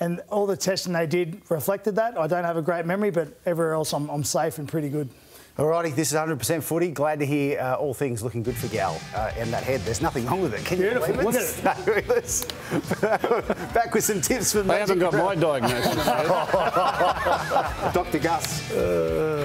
and all the testing they did reflected that. I don't have a great memory, but everywhere else I'm safe and pretty good. Alrighty, this is 100% footy. Glad to hear all things looking good for Gal and that head. There's nothing wrong with it. Can Beautiful. You believe it? Back with some tips for me. I haven't got my diagnosis. Dr. Gus.